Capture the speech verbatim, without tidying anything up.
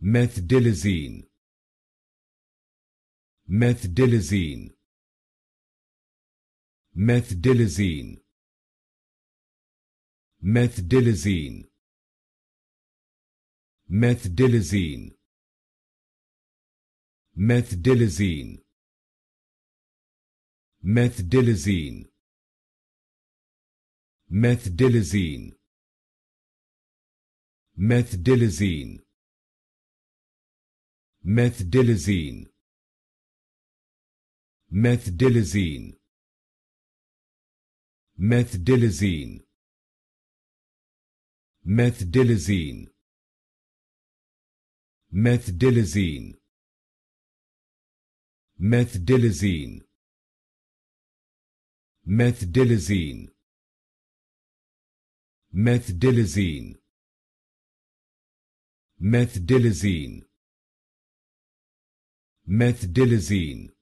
Methdilazine. Methdilazine. Methdilazine. Methdilazine. Methdilazine. Methdilazine. Methdilazine. Methdilazine. Methdilazine. Methdilazine. Methdilazine. Methdilazine. Methdilazine. Methdilazine. Methdilazine. Methdilazine. Methdilazine. Methdilazine. Methdilazine.